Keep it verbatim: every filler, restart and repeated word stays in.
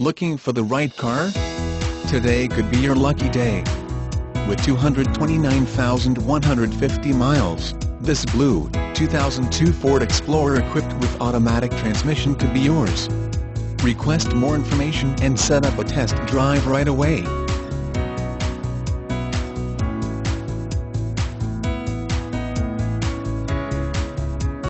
Looking for the right car? Today could be your lucky day. With two hundred twenty-nine thousand one hundred fifty miles, this blue two thousand two Ford Explorer equipped with automatic transmission could be yours. Request more information and set up a test drive right away.